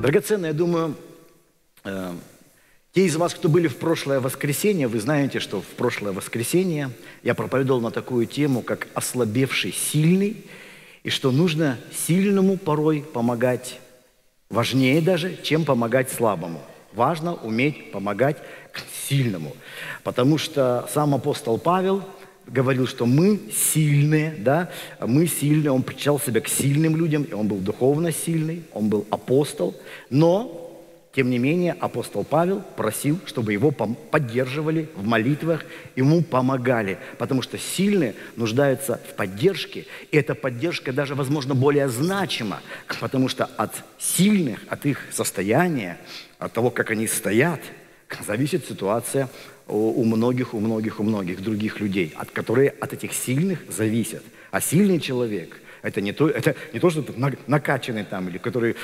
Драгоценные, я думаю, те из вас, кто были в прошлое воскресенье, вы знаете, что в прошлое воскресенье я проповедовал на такую тему, как «Ослабевший сильный», и что нужно сильному порой помогать, важнее даже, чем помогать слабому. Важно уметь помогать сильному, потому что сам апостол Павел говорил, что мы сильные, да, мы сильные, он причислял себя к сильным людям, и он был духовно сильный, он был апостол, но... Тем не менее, апостол Павел просил, чтобы его поддерживали в молитвах, ему помогали, потому что сильные нуждаются в поддержке, и эта поддержка даже, возможно, более значима, потому что от сильных, от их состояния, от того, как они стоят, зависит ситуация у многих других людей, которые от этих сильных зависят. А сильный человек... Это не то, что накачанный там, или который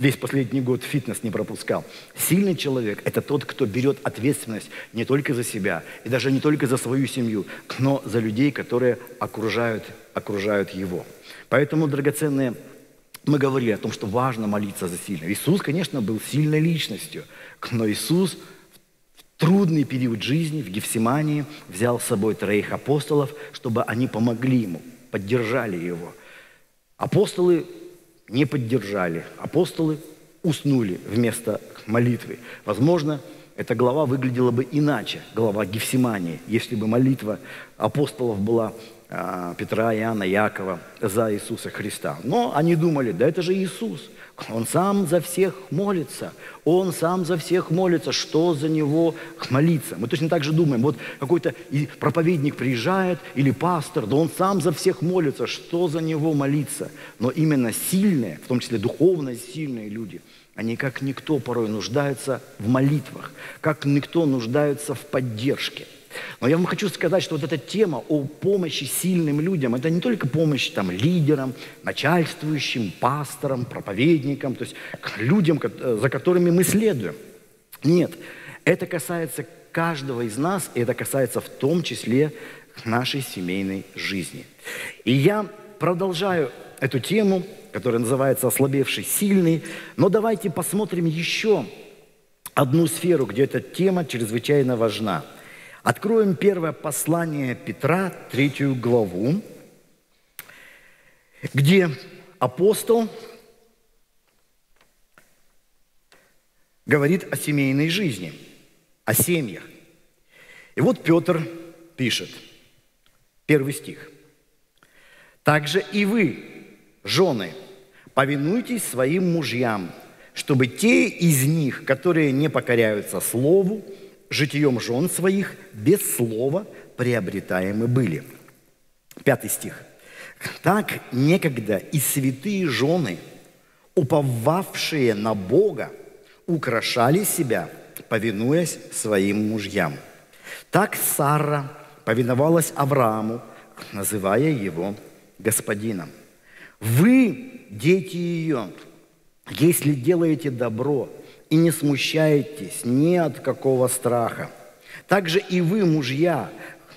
весь последний год фитнес не пропускал. Сильный человек – это тот, кто берет ответственность не только за себя, и даже не только за свою семью, но за людей, которые окружают его. Поэтому, драгоценные, мы говорили о том, что важно молиться за сильного. Иисус, конечно, был сильной личностью, но Иисус в трудный период жизни, в Гефсимании, взял с собой 3 апостолов, чтобы они помогли ему, поддержали его. Апостолы не поддержали, апостолы уснули вместо молитвы. Возможно, эта глава выглядела бы иначе, глава Гефсимании, если бы молитва апостолов была Петра, Иоанна, Иакова за Иисуса Христа. Но они думали, да это же Иисус, он сам за всех молится, он сам за всех молится, что за него молиться? Мы точно так же думаем, вот какой-то проповедник приезжает или пастор, да он сам за всех молится, что за него молиться? Но именно сильные, в том числе духовно сильные люди, они как никто порой нуждаются в молитвах, как никто нуждаются в поддержке. Но я вам хочу сказать, что вот эта тема о помощи сильным людям, это не только помощь там, лидерам, начальствующим, пасторам, проповедникам, то есть людям, за которыми мы следуем. Нет, это касается каждого из нас, и это касается в том числе нашей семейной жизни. И я продолжаю эту тему, которая называется «Ослабевший сильный», но давайте посмотрим еще одну сферу, где эта тема чрезвычайно важна. Откроем первое послание Петра, 3 главу, где апостол говорит о семейной жизни, о семьях. И вот Петр пишет, 1 стих. «Также и вы, жены, повинуйтесь своим мужьям, чтобы те из них, которые не покоряются слову, житием жен своих без слова приобретаемы были». 5 стих. «Так некогда и святые жены, уповавшие на Бога, украшали себя, повинуясь своим мужьям. Так Сара повиновалась Аврааму, называя его господином. Вы, дети ее, если делаете добро, и не смущайтесь ни от какого страха. Также и вы, мужья,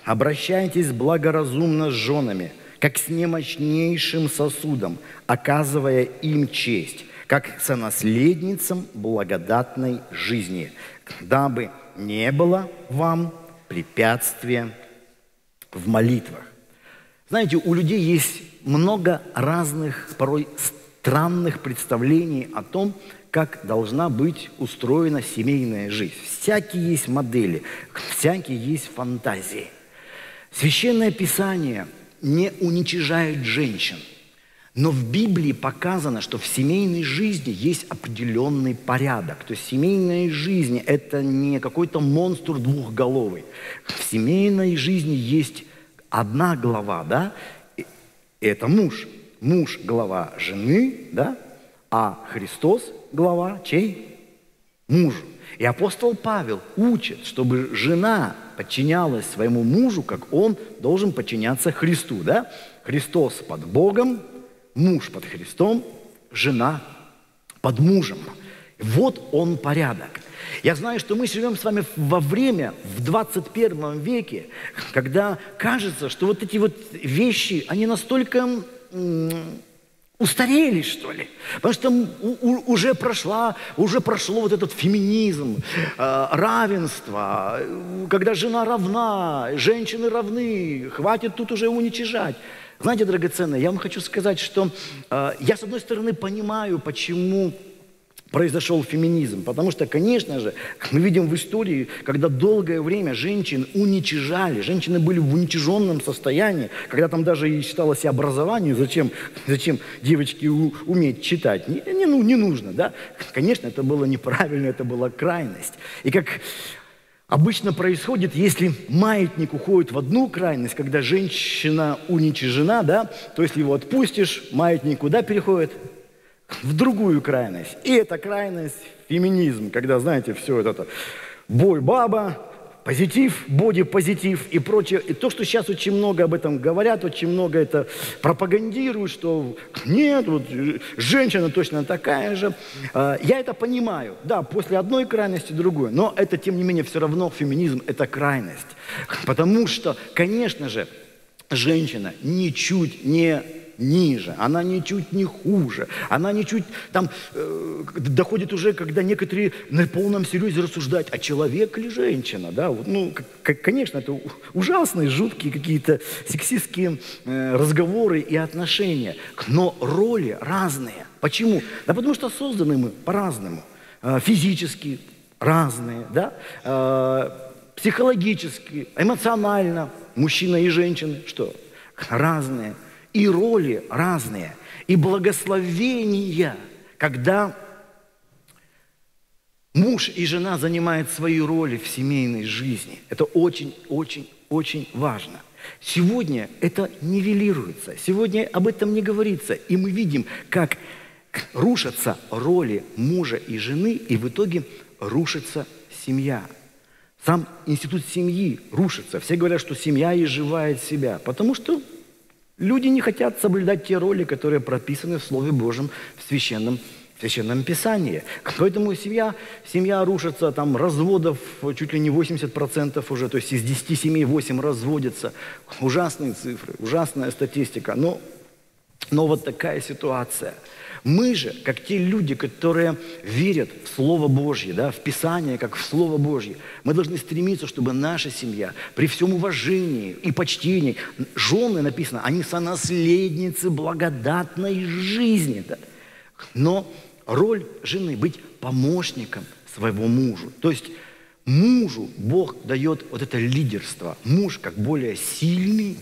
обращайтесь благоразумно с женами, как с немощнейшим сосудом, оказывая им честь, как сонаследницам благодатной жизни, дабы не было вам препятствия в молитвах». Знаете, у людей есть много разных, порой странных представлений о том, как должна быть устроена семейная жизнь. Всякие есть модели, всякие есть фантазии. Священное Писание не уничижает женщин, но в Библии показано, что в семейной жизни есть определенный порядок. То есть семейная жизнь – это не какой-то монстр двухголовый. В семейной жизни есть одна глава, да? Это муж. Муж – глава жены, да? А Христос – глава чей? Мужу. И апостол Павел учит, чтобы жена подчинялась своему мужу, как он должен подчиняться Христу. Да? Христос под Богом, муж под Христом, жена под мужем. Вот он порядок. Я знаю, что мы живем с вами во время, в 21 веке, когда кажется, что вот эти вот вещи, они настолько... Устарели, что ли? Потому что уже прошло вот этот феминизм, равенство, когда жена равна, женщины равны, хватит тут уже уничижать. Знаете, драгоценные, я вам хочу сказать, что я, с одной стороны, понимаю, почему произошел феминизм, потому что, конечно же, мы видим в истории, когда долгое время женщин уничижали, женщины были в уничиженном состоянии, когда там даже и считалось и образование, зачем девочки уметь читать, не нужно, да? Конечно, это было неправильно, это была крайность. И как обычно происходит, если маятник уходит в одну крайность, когда женщина уничижена, да, то если его отпустишь, маятник куда переходит? В другую крайность. И эта крайность – феминизм, когда, знаете, все это бой баба, позитив, боди-позитив и прочее. И то, что сейчас очень много об этом говорят, очень много это пропагандируют, что нет, вот женщина точно такая же. Я это понимаю. Да, после одной крайности другую. Но это, тем не менее, все равно феминизм – это крайность. Потому что, конечно же, женщина ничуть не ниже, она ничуть не хуже, она ничуть там доходит уже, когда некоторые на полном серьезе рассуждать, а человек ли женщина, да, вот, ну, конечно, это ужасные, жуткие какие-то сексистские разговоры и отношения, но роли разные. Почему? Да потому что созданы мы по-разному, физически разные, да, психологически, эмоционально, мужчина и женщина, что? Разные. И роли разные, и благословения, когда муж и жена занимают свои роли в семейной жизни. Это очень-очень-очень важно. Сегодня это нивелируется, сегодня об этом не говорится. И мы видим, как рушатся роли мужа и жены, и в итоге рушится семья. Сам институт семьи рушится. Все говорят, что семья изживает себя, потому что люди не хотят соблюдать те роли, которые прописаны в Слове Божьем, в Священном Писании. Поэтому семья рушится, там разводов чуть ли не 80% уже, то есть из 10 семей 8 разводятся. Ужасные цифры, ужасная статистика, но вот такая ситуация. Мы же, как те люди, которые верят в Слово Божье, да, в Писание, как в Слово Божье, мы должны стремиться, чтобы наша семья, при всем уважении и почтении, жены, написано, они сонаследницы благодатной жизни. Да. Но роль жены – быть помощником своего мужа. То есть мужу Бог дает вот это лидерство. Муж, как более сильный,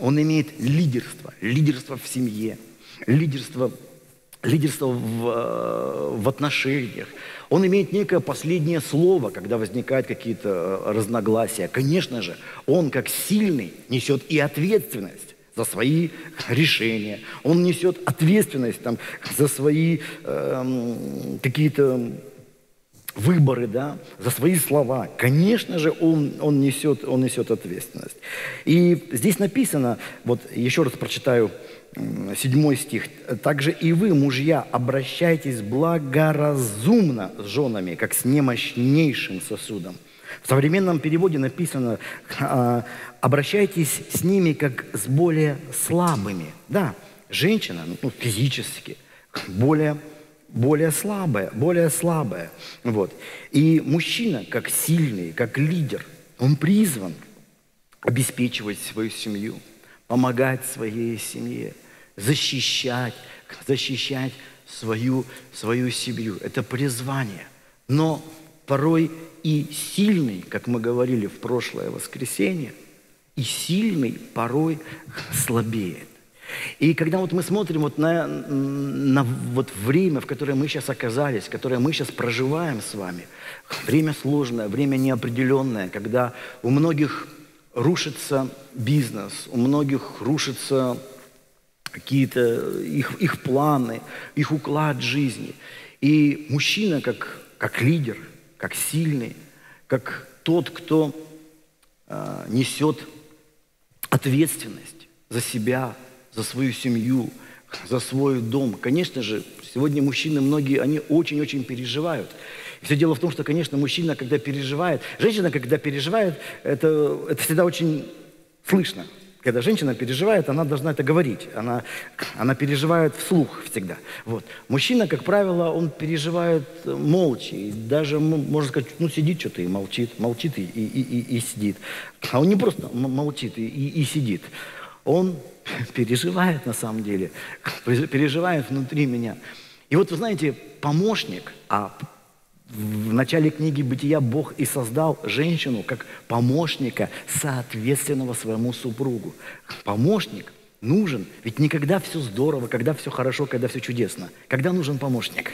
он имеет лидерство. Лидерство в семье, лидерство в отношениях. Он имеет некое последнее слово, когда возникают какие-то разногласия. Конечно же, он как сильный несет и ответственность за свои решения. Он несет ответственность там, за свои какие-то выборы, да, за свои слова. Конечно же, он несет ответственность. И здесь написано, вот еще раз прочитаю 7 стих. «Также и вы, мужья, обращайтесь благоразумно с женами, как с немощнейшим сосудом». В современном переводе написано «обращайтесь с ними, как с более слабыми». Да, женщина, ну, физически, более слабая. Вот. И мужчина, как сильный, как лидер, он призван обеспечивать свою семью, помогать своей семье, защищать свою семью. Это призвание. Но порой и сильный, как мы говорили в прошлое воскресенье, и сильный порой слабеет. И когда вот мы смотрим вот на вот время, в которое мы сейчас оказались, которое мы сейчас проживаем с вами, время сложное, время неопределенное, когда у многих рушится бизнес, у многих рушатся какие-то их планы, их уклад жизни. И мужчина, как лидер, как сильный, как тот, кто несет ответственность за себя, за свою семью, за свой дом. Конечно же, сегодня мужчины многие, они очень-очень переживают. И все дело в том, что, конечно, мужчина, когда переживает, женщина, когда переживает, это всегда очень слышно. когда женщина переживает, она должна это говорить. Она переживает вслух всегда. Вот. Мужчина, как правило, он переживает молча. И даже, можно сказать, ну, сидит что-то и молчит. Молчит и сидит. А он не просто молчит и сидит. Он переживает, на самом деле. Переживает внутри меня. И вот, вы знаете, помощник, в начале книги «Бытия» Бог и создал женщину как помощника, соответственного своему супругу. Помощник нужен, ведь не когда все здорово, когда все хорошо, когда все чудесно. Когда нужен помощник?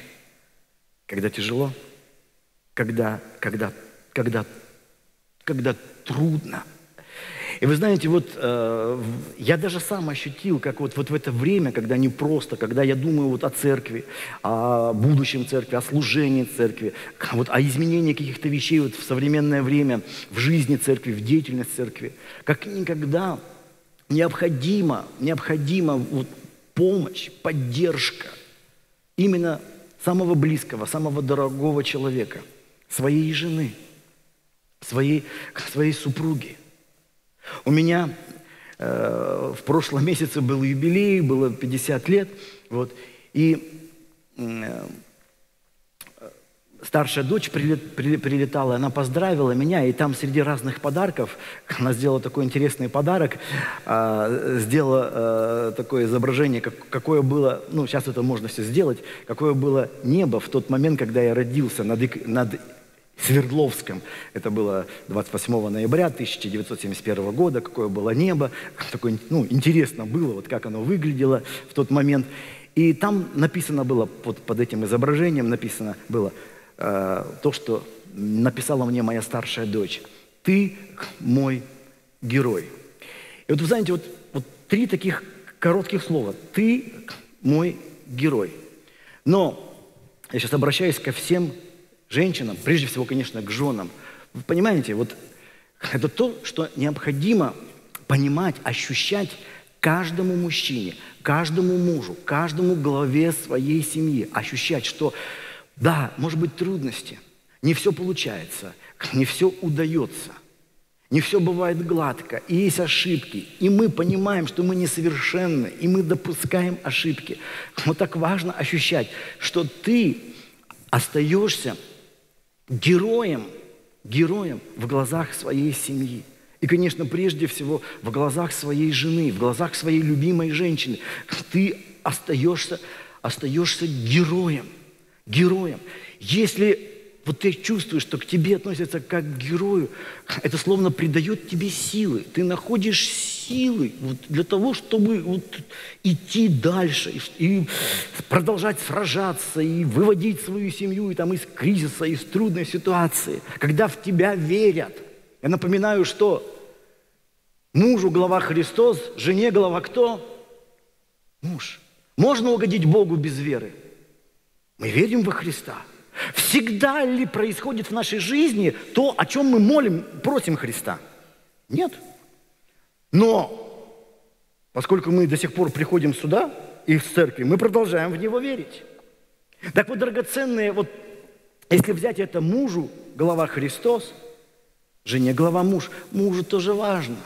Когда тяжело, когда трудно. И вы знаете, вот я даже сам ощутил, как вот в это время, когда непросто, когда я думаю вот о церкви, о будущем церкви, о служении церкви, вот о изменении каких-то вещей вот в современное время, в жизни церкви, в деятельности церкви, как никогда необходима вот помощь, поддержка именно самого близкого, самого дорогого человека, своей жены, своей супруги. У меня в прошлом месяце был юбилей, было 50 лет, вот, и старшая дочь прилетала, она поздравила меня, и там среди разных подарков, она сделала такой интересный подарок, сделала такое изображение, какое было, ну, сейчас это можно все сделать, какое было небо в тот момент, когда я родился над Свердловском. Это было 28 ноября 1971 года, какое было небо, такое, ну, интересно было, вот как оно выглядело в тот момент. И там написано было, под этим изображением написано было то, что написала мне моя старшая дочь. «Ты мой герой». И вот вы знаете, вот три таких коротких слова. «Ты мой герой». Но я сейчас обращаюсь ко всем женщинам, прежде всего, конечно, к женам. Вы понимаете, вот это то, что необходимо понимать, ощущать каждому мужчине, каждому мужу, каждому главе своей семьи. Ощущать, что да, может быть, трудности, не все получается, не все удается, не все бывает гладко, и есть ошибки, и мы понимаем, что мы несовершенны, и мы допускаем ошибки. Но так важно ощущать, что ты остаешься героем в глазах своей семьи. И, конечно, прежде всего, в глазах своей жены, в глазах своей любимой женщины. Ты остаешься героем. Если вот ты чувствуешь, что к тебе относятся как к герою, это словно придает тебе силы. Ты находишь силы для того, чтобы идти дальше, и продолжать сражаться, и выводить свою семью из кризиса, из трудной ситуации. Когда в тебя верят. Я напоминаю, что мужу глава Христос, жене глава кто? Муж. Можно угодить Богу без веры? Мы верим во Христа. Всегда ли происходит в нашей жизни то, о чем мы просим Христа? Нет. Но, поскольку мы до сих пор приходим сюда, и в церкви, мы продолжаем в Него верить. Так вот, драгоценные, если взять это мужу, глава Христос, жене глава муж, мужу тоже важно,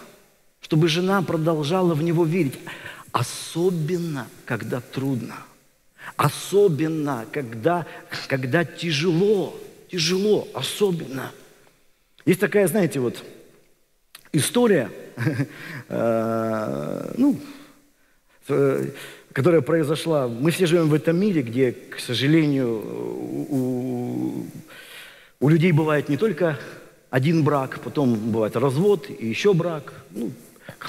чтобы жена продолжала в Него верить. Особенно, когда трудно. Особенно, когда тяжело, особенно. Есть такая, знаете, история, которая произошла. Мы все живем в этом мире, где, к сожалению, у людей бывает не только один брак, потом бывает развод и еще брак. Ну,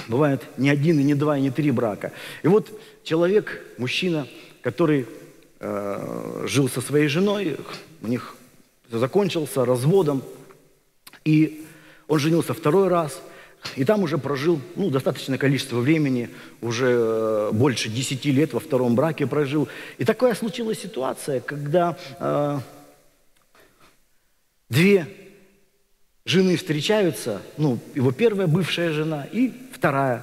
бывает не один, и не два, и не три брака. И вот человек, мужчина, который жил со своей женой, у них все закончился разводом, и он женился второй раз, и там уже прожил достаточное количество времени, уже больше 10 лет во втором браке прожил. И такая случилась ситуация, когда две жены встречаются, его первая бывшая жена и вторая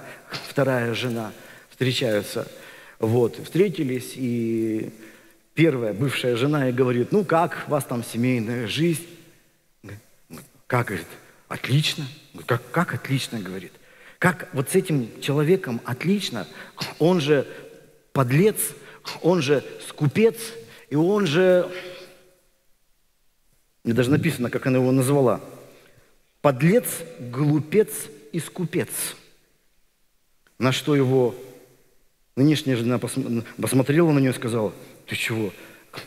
жена встречаются. Встретились, и первая бывшая жена и говорит: ну как, у вас там семейная жизнь? Как, говорит, отлично. Как отлично, говорит. Как вот с этим человеком отлично, он же подлец, он же скупец, и он же, мне даже написано, как она его назвала, подлец, глупец и скупец. На что его нынешняя жена посмотрела на нее и сказала: ты чего?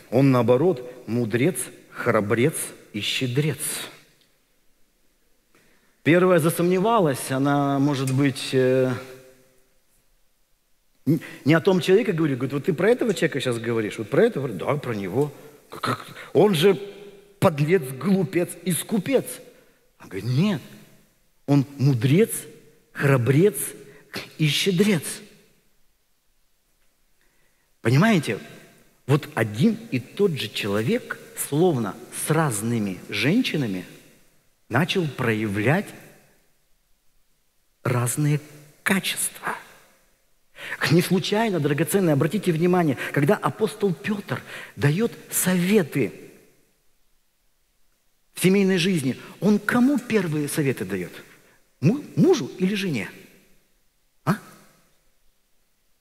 Он наоборот мудрец, храбрец и щедрец. Первая засомневалась, она, может быть, не о том человеке говорит, вот ты про этого человека сейчас говоришь, вот про этого, да, про него. Как? Он же подлец, глупец и скупец. Она говорит: нет, он мудрец, храбрец и щедрец. Понимаете, вот один и тот же человек, словно с разными женщинами, начал проявлять разные качества. Не случайно, драгоценные, обратите внимание, когда апостол Петр дает советы в семейной жизни, он кому первые советы дает? Мужу или жене? А?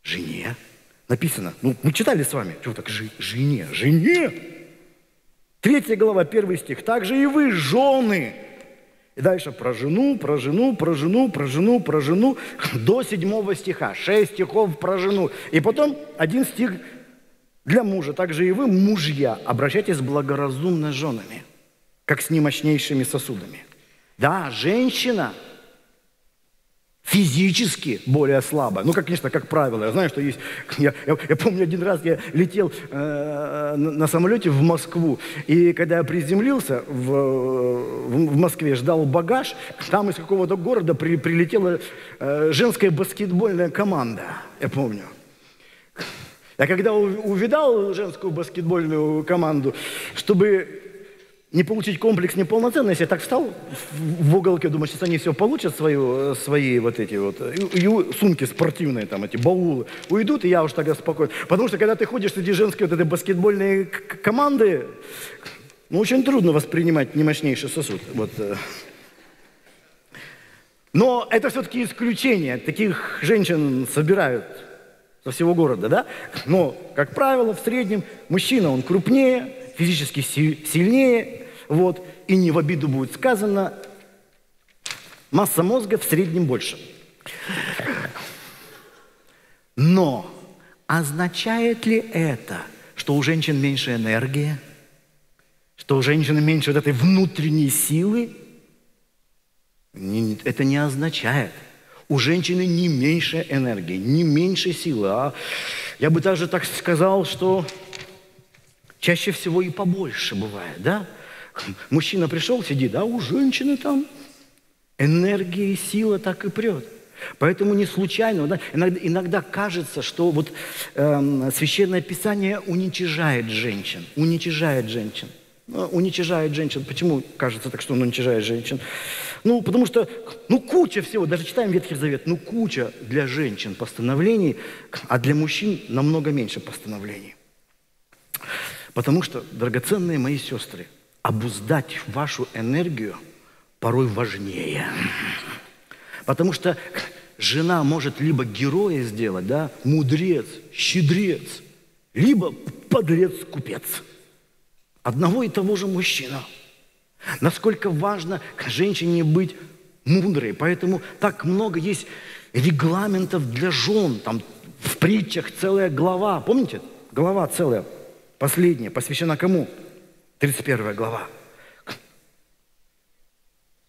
Жене. Написано, ну, мы читали с вами, что так, жене. 3 глава, 1 стих. «Так же и вы, жены». И дальше про жену, до 7 стиха. 6 стихов про жену. И потом 1 стих для мужа. «Так же и вы, мужья, обращайтесь благоразумно с женами, как с немощнейшими сосудами». Да, женщина физически более слабая. Ну, конечно, как правило. Я знаю, что есть... Я помню, один раз я летел на самолете в Москву, и когда я приземлился в Москве, ждал багаж, там из какого-то города прилетела женская баскетбольная команда, я помню. Я когда увидал женскую баскетбольную команду, чтобы не получить комплекс неполноценности, я так встал в уголке, думаю, сейчас они все получат свои вот эти вот, и сумки спортивные, там эти баулы, уйдут, и я уж тогда спокойно. Потому что, когда ты ходишь среди женской вот этой баскетбольной команды, ну, очень трудно воспринимать немощнейший сосуд. Вот. Но это все-таки исключение. Таких женщин собирают со всего города, да? Но, как правило, в среднем мужчина, он крупнее, физически сильнее, вот, и не в обиду будет сказано, масса мозга в среднем больше. Но означает ли это, что у женщин меньше энергии, что у женщин меньше вот этой внутренней силы? Это не означает. У женщины не меньше энергии, не меньше силы, а я бы даже так сказал, что... чаще всего и побольше бывает, да? Мужчина пришел, сидит, а у женщины там энергия и сила так и прет. Поэтому не случайно, да? Иногда кажется, что вот, Священное Писание уничижает женщин. Почему кажется так, что он уничижает женщин? Ну, потому что, ну, куча всего, даже читаем Ветхий Завет, ну, куча для женщин постановлений, а для мужчин намного меньше постановлений. Потому что, драгоценные мои сестры, обуздать вашу энергию порой важнее. Потому что жена может либо героя сделать, да, мудрец, щедрец, либо подлец-купец. Одного и того же мужчина. Насколько важно женщине быть мудрой. Поэтому так много есть регламентов для жен. Там в притчах целая глава. Помните? Глава целая. Последняя, посвящена кому? 31 глава.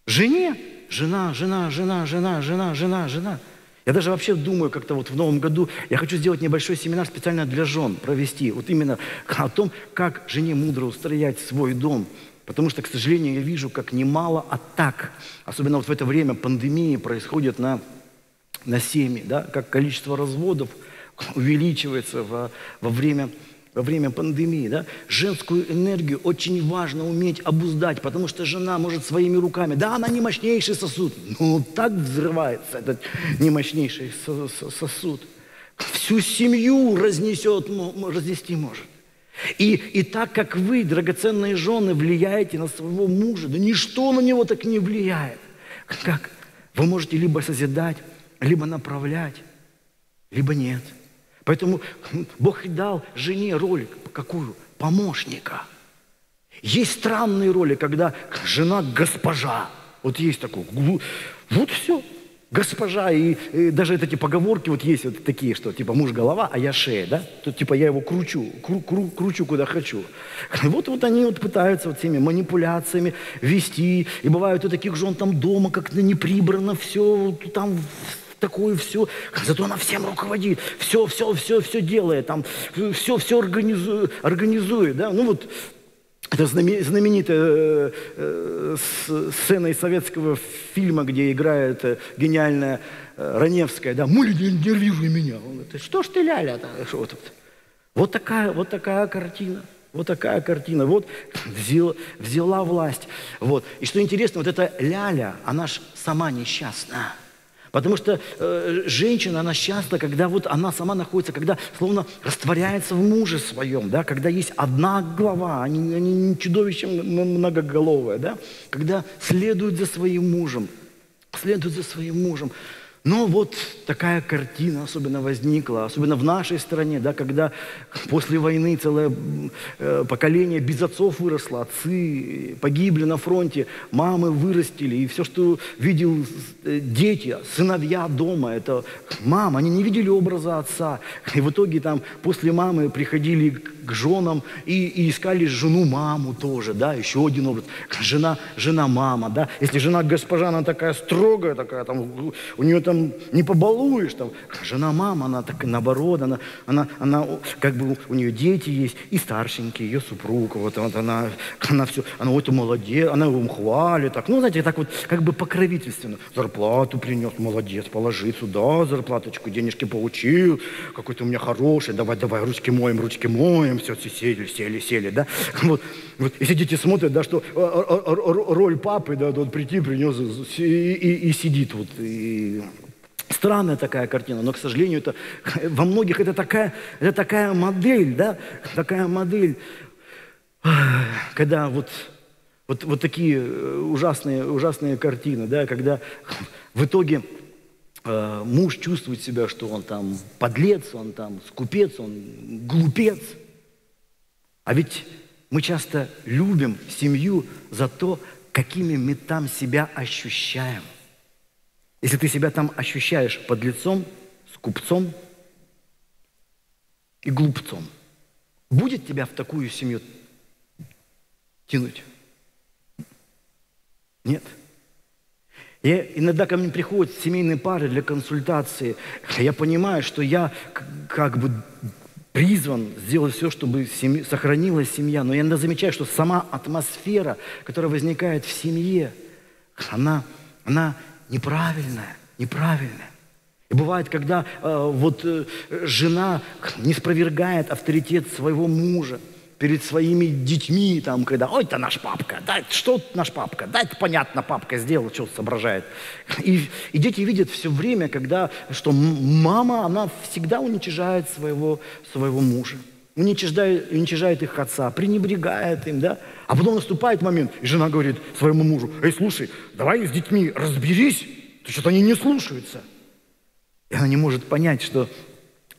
Жене? Жена. Я даже вообще думаю, как-то вот в новом году я хочу сделать небольшой семинар специально для жен провести. Вот именно о том, как жене мудро устроять свой дом. Потому что, к сожалению, я вижу, как немало атак, особенно вот в это время пандемии, происходит на семьи, да? Как количество разводов увеличивается во время пандемии, да, женскую энергию очень важно уметь обуздать, потому что жена может своими руками, да, она не мощнейший сосуд, но так взрывается этот не мощнейший сосуд. Всю семью разнести может. И так как вы, драгоценные жены, влияете на своего мужа, да ничто на него так не влияет. Как? Вы можете либо созидать, либо направлять, либо нет. Поэтому Бог и дал жене роль какую? Помощника. Есть странные роли, когда жена госпожа. Вот есть такой. Вот все. Госпожа, и даже эти поговорки вот есть вот такие, что типа муж голова, а я шея, да? Тут типа я его кручу куда хочу. Вот они вот пытаются вот всеми манипуляциями вести. И бывают у таких жен там дома как-то не прибрано, все там такое все. Зато она всем руководит, все делает, там все организует, да? Ну вот это знаменитая сцена из советского фильма, где играет гениальная Раневская. Да, «Муля, не нервируй меня». Он говорит, что ж ты ляля-то? Вот такая картина. Вот такая картина. Вот взяла власть. Вот. И что интересно, вот эта ляля, она ж сама несчастна. Потому что женщина, она счастлива, когда вот она сама находится, когда словно растворяется в муже своем, да, когда есть одна голова, они не чудовище многоголовое, да, когда следуют за своим мужем. Но вот такая картина особенно возникла, особенно в нашей стране, да, когда после войны целое поколение без отцов выросло, отцы погибли на фронте, мамы вырастили, и все, что видел дети, сыновья дома, это мама, они не видели образа отца, и в итоге там после мамы приходили к женам и искали жену-маму тоже, да, еще один образ, жена-мама, да, если жена-госпожа, она такая строгая, такая там, у нее там не побалуешь, там. Жена-мама, она так наоборот, она как бы у нее дети есть, и старшенький, ее супруг, вот она все, она вот молодец, она его хвалит, так, ну, знаете, так вот как бы покровительственно. Зарплату принес, молодец, положи сюда зарплаточку, денежки получил, какой ты у меня хороший, давай, ручки моем, все, сели, да, вот, если дети смотрят, да, что роль папы, да, вот прийти, принес и сидит вот, и... Странная такая картина, но, к сожалению, это, во многих это такая модель, да, такая модель, когда вот такие ужасные картины, да, когда в итоге муж чувствует себя, что он там подлец, он там скупец, он глупец. А ведь мы часто любим семью за то, какими мы там себя ощущаем. Если ты себя там ощущаешь подлецом, скупцом и глупцом, будет тебя в такую семью тянуть? Нет. Я иногда ко мне приходят семейные пары для консультации. Я понимаю, что я как бы призван сделать все, чтобы сохранилась семья. Но я иногда замечаю, что сама атмосфера, которая возникает в семье, она неправильная. И бывает, когда жена не спровергает авторитет своего мужа перед своими детьми, там, когда «Ой, это наш папка! Да, что наш папка? Да, это понятно, папка сделал, что соображает». И дети видят все время, что мама, она всегда уничижает своего мужа. Уничижает их отца, пренебрегает им, да? А потом наступает момент, и жена говорит своему мужу: «Эй, слушай, давай с детьми разберись, ты что-то они не слушаются». И она не может понять, что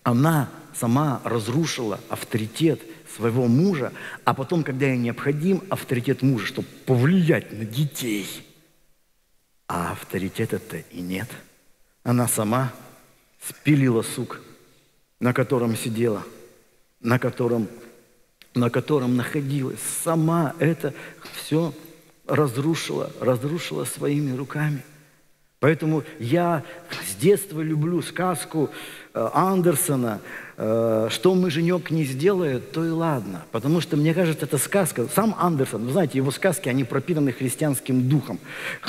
она сама разрушила авторитет своего мужа, а потом, когда ей необходим авторитет мужа, чтобы повлиять на детей, а авторитета-то и нет. Она сама спилила сук, на котором сидела, на котором находилась, сама это все разрушила своими руками. Поэтому я с детства люблю сказку Андерсона «Что муженек не сделает, то и ладно». Потому что, мне кажется, эта сказка, сам Андерсон, вы знаете, его сказки, они пропитаны христианским духом.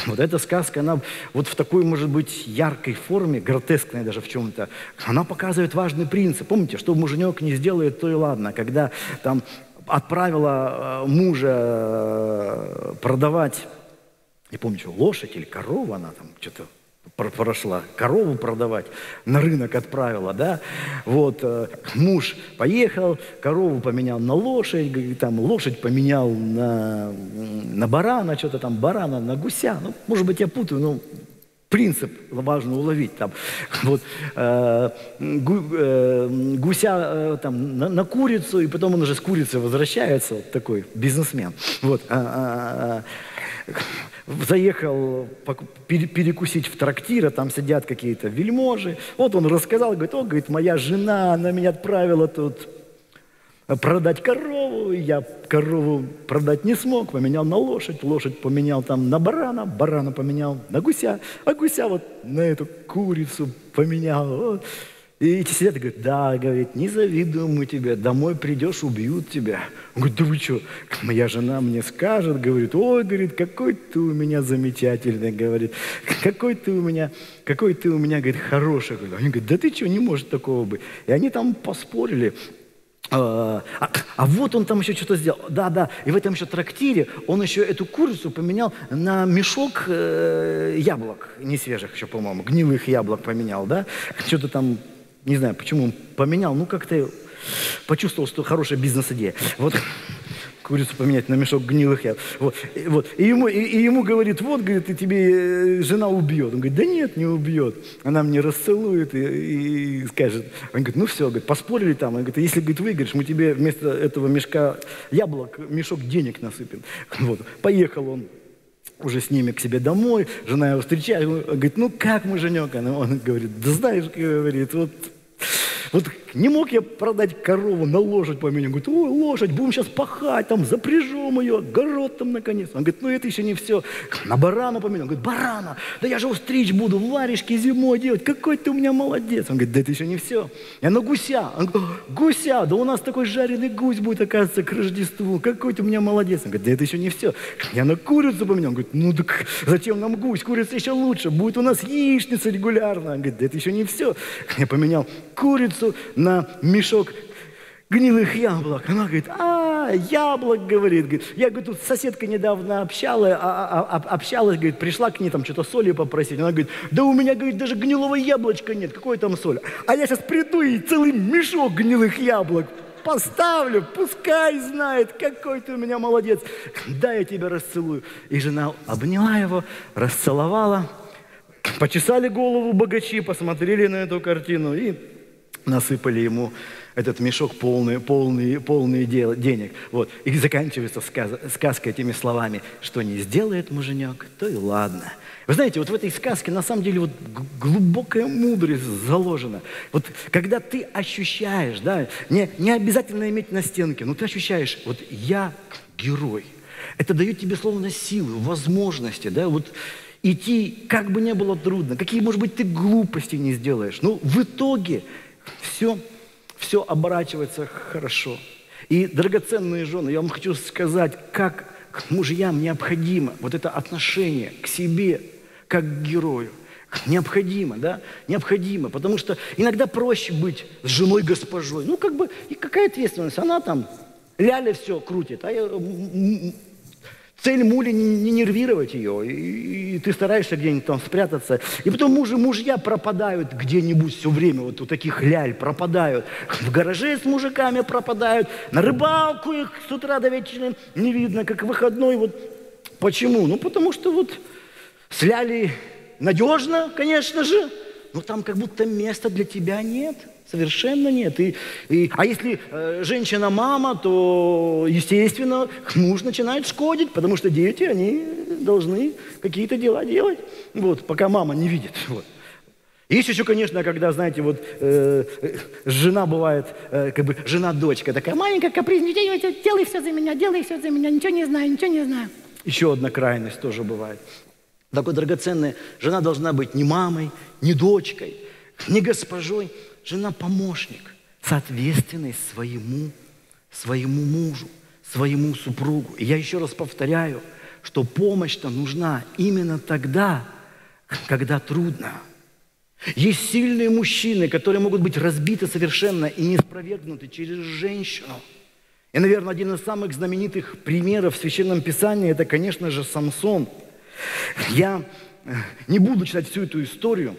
Вот эта сказка, она вот в такой, может быть, яркой форме, гротескной даже в чем-то, она показывает важный принцип. Помните, что муженек не сделает, то и ладно. Когда там отправила мужа продавать, не помню, что, лошадь или корова, она там что-то прошла, корову продавать, на рынок отправила, да, вот, муж поехал, корову поменял на лошадь, там, лошадь поменял на барана, что-то там, барана на гуся, ну, может быть, я путаю, но принцип важно уловить. Там, вот, гуся там, на курицу, и потом он уже с курицы возвращается, вот такой бизнесмен. Вот, заехал перекусить в трактир, а там сидят какие-то вельможи. Вот он рассказал, говорит, говорит, моя жена, она меня отправила тут продать корову, я корову продать не смог, поменял на лошадь, лошадь поменял там на барана, барана поменял на гуся, а гуся вот на эту курицу поменял. Вот. И эти сидят и говорят, да, говорит, не завидуем мы тебе, домой придешь, убьют тебя. Он говорит, да вы что, моя жена мне скажет, говорит, ой, говорит, какой ты у меня замечательный, говорит, какой ты у меня, говорит, хороший. Они говорят, да ты что, не может такого быть. И они там поспорили. А вот он там еще что-то сделал. Да, и в этом еще трактире он еще эту курицу поменял на мешок яблок, не свежих еще, по-моему, гнилых яблок поменял, да? Что-то там, не знаю, почему он поменял, ну как-то почувствовал, что хорошая бизнес-идея. Вот курицу поменять на мешок гнилых яблок. Вот, вот. И ему говорит, вот, говорит, и тебе жена убьет. Он говорит, да нет, не убьет. Она мне расцелует и скажет. Он говорит, ну все, говорит, поспорили там. Он говорит, если, говорит, выиграешь, мы тебе вместо этого мешка яблок мешок денег насыпем. Вот. Поехал он уже с ними к себе домой. Жена его встречает. Он говорит, ну как, муженек? Он говорит, да знаешь, говорит, вот не мог я продать корову, на лошадь поменял. Говорит, ой, лошадь, будем сейчас пахать, там запряжем ее, огород там наконец. Он говорит, ну это еще не все. На барана поменял. Говорит, барана, да я же устричь буду, варежки зимой делать, какой ты у меня молодец. Он говорит, да это еще не все. Я на гуся. Он говорит, гуся, да у нас такой жареный гусь будет, оказывается, к Рождеству, какой ты у меня молодец. Он говорит, да это еще не все. Я на курицу поменял. Он говорит, ну так зачем нам гусь, курица еще лучше, будет у нас яичница регулярно. Он говорит, да это еще не все. Я поменял курицу на мешок гнилых яблок. Она говорит, яблок, говорит. Я, говорит, тут соседка недавно общалась, говорит, пришла к ней там что-то соли попросить. Она говорит, да у меня, говорит, даже гнилого яблочка нет, какой там соль. А я сейчас приду и целый мешок гнилых яблок поставлю, пускай знает, какой ты у меня молодец. Да, я тебя расцелую. И жена обняла его, расцеловала, почесали голову богачи, посмотрели на эту картину и насыпали ему этот мешок полный денег. Вот. И заканчивается сказка этими словами, что не сделает муженек, то и ладно. Вы знаете, вот в этой сказке на самом деле вот глубокая мудрость заложена. Вот когда ты ощущаешь, да, не обязательно иметь на стенке, но ты ощущаешь, вот я герой. Это дает тебе словно силы, возможности, да, вот идти, как бы ни было трудно, какие, может быть, ты глупости не сделаешь, но в итоге все оборачивается хорошо. И, драгоценные жены, я вам хочу сказать, как мужьям необходимо вот это отношение к себе, как к герою. Необходимо, да? Необходимо, потому что иногда проще быть с женой-госпожой. Ну, как бы, и какая ответственность? Она там ляля все крутит, а я... Цель мули не нервировать ее, и ты стараешься где-нибудь там спрятаться. И потом мужья пропадают где-нибудь все время, вот у таких ляль пропадают. В гараже с мужиками пропадают, на рыбалку их с утра до вечера не видно, как выходной. Вот почему? Ну, потому что вот с лялей надежно, конечно же, но там как будто места для тебя нет. Совершенно нет. А если женщина мама, то, естественно, муж начинает шкодить, потому что дети, они должны какие-то дела делать, вот, пока мама не видит. Вот. Есть еще, конечно, когда, знаете, вот жена бывает, как бы жена-дочка такая маленькая, капризничая, делай все за меня, ничего не знаю. Еще одна крайность тоже бывает. Такой драгоценная жена должна быть не мамой, не дочкой, не госпожой. Жена – помощник, соответственный своему мужу, своему супругу. И я еще раз повторяю, что помощь-то нужна именно тогда, когда трудно. Есть сильные мужчины, которые могут быть разбиты совершенно и не спровергнуты через женщину. И, наверное, один из самых знаменитых примеров в Священном Писании – это, конечно же, Самсон. Я не буду читать всю эту историю.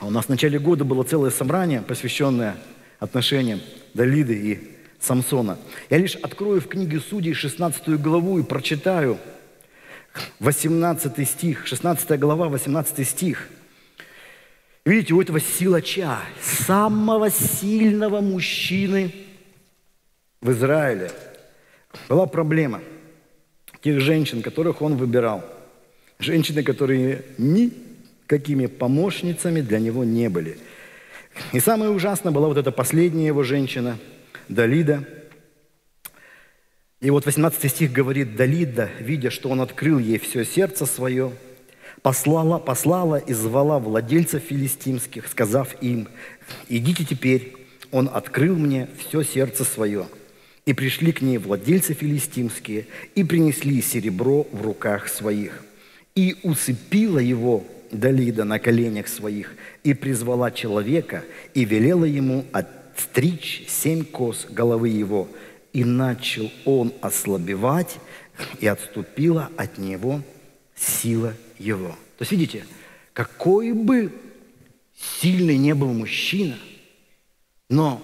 У нас в начале года было целое собрание, посвященное отношениям Далиды и Самсона. Я лишь открою в книге Судей 16 главу и прочитаю 18 стих, 16 глава, 18 стих. Видите, у этого силача, самого сильного мужчины в Израиле, была проблема тех женщин, которых он выбирал. Женщины, которые никакими помощницами для него не были. И самое ужасное была вот эта последняя его женщина, Далила. И вот 18 стих говорит: Далила, видя, что он открыл ей все сердце свое, послала и звала владельцев филистимских, сказав им: «Идите теперь, он открыл мне все сердце свое». И пришли к ней владельцы филистимские и принесли серебро в руках своих. И усыпила его Далила на коленях своих, и призвала человека, и велела ему отстричь 7 кос головы его. И начал он ослабевать, и отступила от него сила его. То есть, видите, какой бы сильный ни был мужчина, но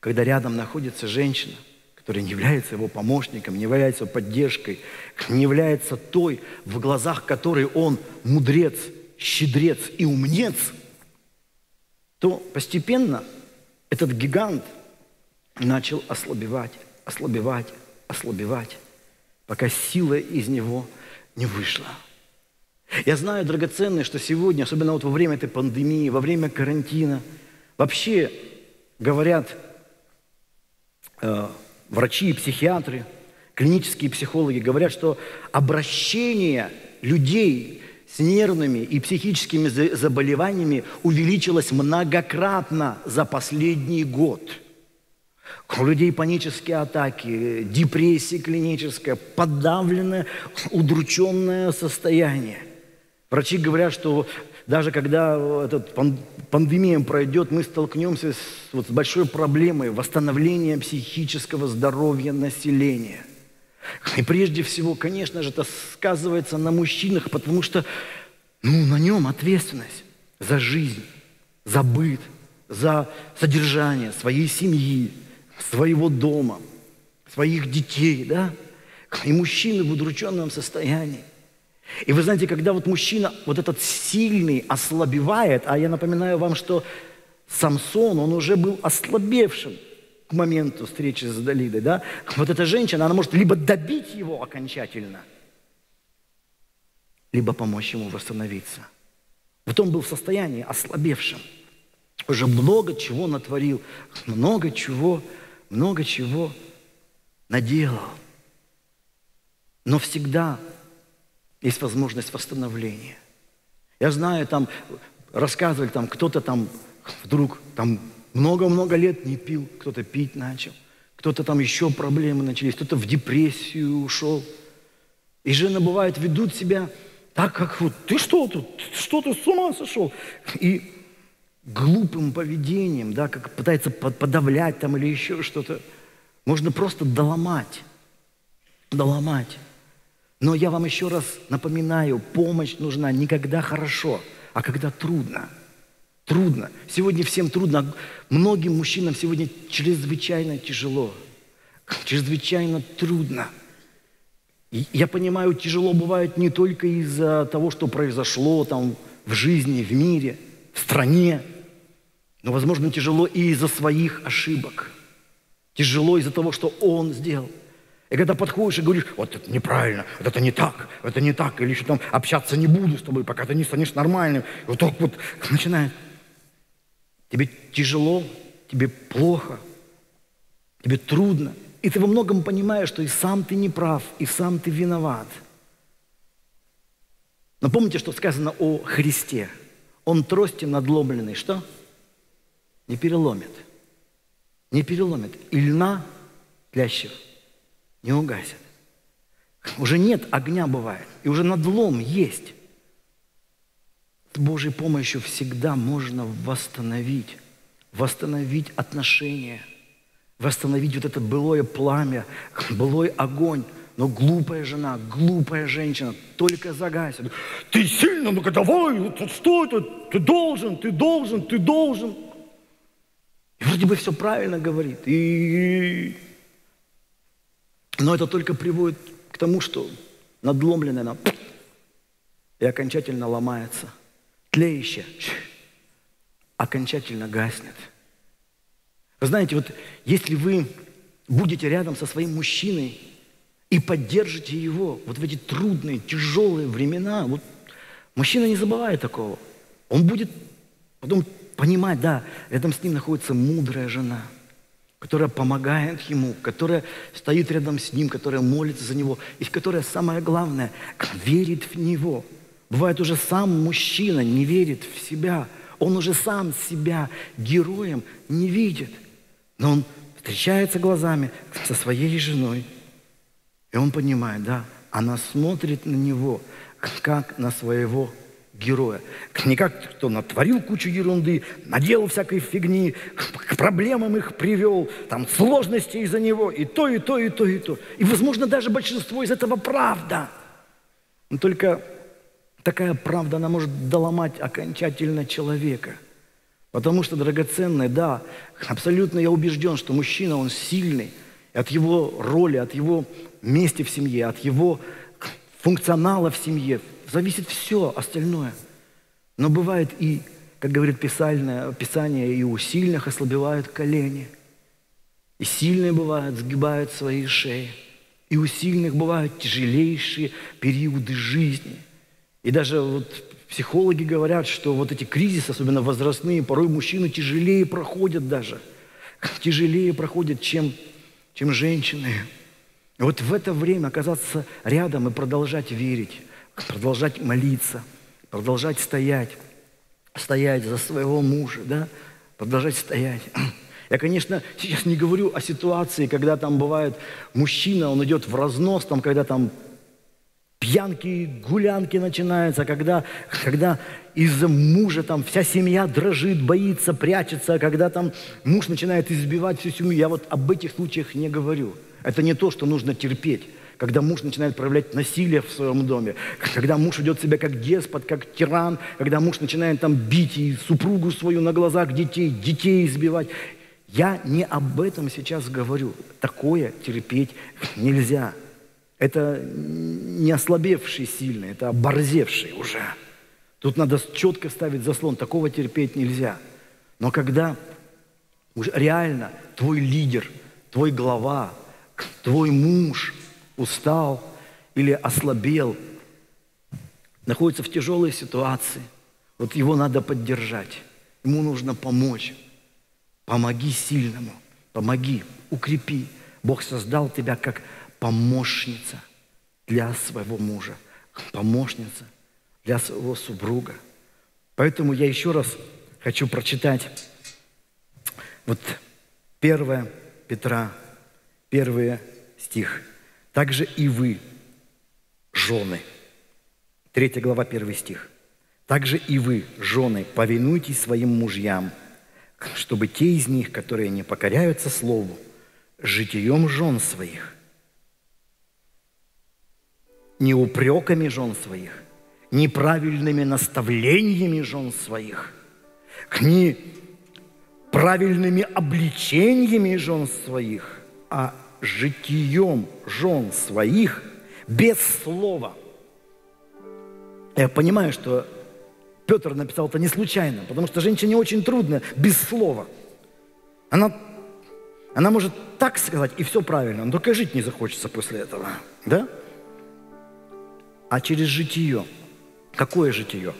когда рядом находится женщина, которая не является его помощником, не является поддержкой, не является той, в глазах которой он мудрец, щедрец и умнец, то постепенно этот гигант начал ослабевать, пока сила из него не вышла. Я знаю, драгоценное, что сегодня, особенно вот во время этой пандемии, во время карантина, вообще говорят врачи и психиатры, клинические психологи, говорят, что обращение людей с нервными и психическими заболеваниями увеличилось многократно за последний год. У людей панические атаки, депрессия клиническая, подавленное, удрученное состояние. Врачи говорят, что даже когда пандемия пройдет, мы столкнемся с большой проблемой восстановления психического здоровья населения. И прежде всего, конечно же, это сказывается на мужчинах, потому что на нем ответственность за жизнь, за быт, за содержание своей семьи, своего дома, своих детей, да? И мужчины в удрученном состоянии. И вы знаете, когда вот мужчина, вот этот сильный, ослабевает, а я напоминаю вам, что Самсон, он уже был ослабевшим к моменту встречи с Далилой, да? Вот эта женщина, она может либо добить его окончательно, либо помочь ему восстановиться. Вот он был в состоянии ослабевшим. Уже много чего натворил, много чего наделал. Но всегда есть возможность восстановления. Я знаю, там рассказывали, там кто-то там вдруг там много-много лет не пил, кто-то пить начал, кто-то там еще проблемы начались, кто-то в депрессию ушел. И жены, бывает, ведут себя так, как вот: ты что тут, что ты с ума сошел? И глупым поведением, да, как пытается подавлять там или еще что-то, можно просто доломать. Но я вам еще раз напоминаю, помощь нужна не когда хорошо, а когда трудно. Сегодня всем трудно, многим мужчинам сегодня чрезвычайно тяжело, чрезвычайно трудно. И я понимаю, тяжело бывает не только из-за того, что произошло там в жизни, в мире, в стране, но, возможно, тяжело и из-за своих ошибок. Тяжело из-за того, что он сделал. И когда подходишь и говоришь: вот это неправильно, вот это не так, или еще там общаться не буду с тобой, пока ты не станешь нормальным. Вот так вот начинает. Тебе тяжело, тебе плохо, тебе трудно. И ты во многом понимаешь, что и сам ты не прав, и сам ты виноват. Но помните, что сказано о Христе? Он трости надломленный, что? Не переломит. Не переломит. И льна тлящего не угасит. Уже нет огня, бывает. И уже надлом есть. С Божьей помощью всегда можно восстановить. Восстановить отношения. Восстановить вот это былое пламя, былой огонь. Но глупая жена, глупая женщина только загасит. Ты сильно, ну-ка давай, вот что это? Ты должен. И вроде бы все правильно говорит. Но это только приводит к тому, что надломленная нам и окончательно ломается, тлеющая, окончательно гаснет. Вы знаете, вот если вы будете рядом со своим мужчиной и поддержите его вот в эти трудные, тяжелые времена, вот мужчина не забывает такого. Он будет потом понимать, да, рядом с ним находится мудрая жена, которая помогает ему, которая стоит рядом с ним, которая молится за него, и которая, самое главное, верит в него. Бывает, уже сам мужчина не верит в себя, он уже сам себя героем не видит, но он встречается глазами со своей женой, и он понимает, да, она смотрит на него, как на своего героя. Не как кто натворил кучу ерунды, наделал всякой фигни, к проблемам их привел, там сложности из-за него, и то, и то, и то, и то. И, возможно, даже большинство из этого правда. Но только такая правда, она может доломать окончательно человека. Потому что драгоценный, да, абсолютно я убежден, что мужчина, он сильный. И от его роли, от его места в семье, от его функционала в семье зависит все остальное. Но бывает и, как говорит Писание, и у сильных ослабевают колени. И сильные бывают, сгибают свои шеи. И у сильных бывают тяжелейшие периоды жизни. И даже вот психологи говорят, что вот эти кризисы, особенно возрастные, порой мужчины тяжелее проходят даже. Тяжелее проходят, чем женщины. И вот в это время оказаться рядом и продолжать верить, продолжать молиться, продолжать стоять за своего мужа, да? Продолжать стоять. Я, конечно, сейчас не говорю о ситуации, когда там бывает мужчина, он идет в разнос, там, когда там пьянки, гулянки начинаются, когда из-за мужа там вся семья дрожит, боится, прячется, когда там муж начинает избивать всю семью. Я вот об этих случаях не говорю. Это не то, что нужно терпеть. Когда муж начинает проявлять насилие в своем доме, когда муж ведет себя как деспот, как тиран, когда муж начинает там бить и супругу свою на глазах детей избивать. Я не об этом сейчас говорю. Такое терпеть нельзя. Это не ослабевший сильно, это оборзевший уже. Тут надо четко ставить заслон, такого терпеть нельзя. Но когда реально твой лидер, твой глава, твой муж устал или ослабел, находится в тяжелой ситуации, вот его надо поддержать, ему нужно помочь. Помоги сильному, помоги, укрепи. Бог создал тебя как помощница для своего мужа, помощница для своего супруга. Поэтому я еще раз хочу прочитать вот 1 Петра, 1 стих. «Также и вы, жены». 3 глава, 1 стих. «Также и вы, жены, повинуйтесь своим мужьям, чтобы те из них, которые не покоряются слову, житием жен своих, не упреками жен своих, неправильными наставлениями жен своих, не правильными обличениями жен своих, а житием жен своих без слова». Я понимаю, что Петр написал это не случайно, потому что женщине очень трудно без слова. Она может так сказать, и все правильно, но только жить не захочется после этого, да? А через житие. Какое житие?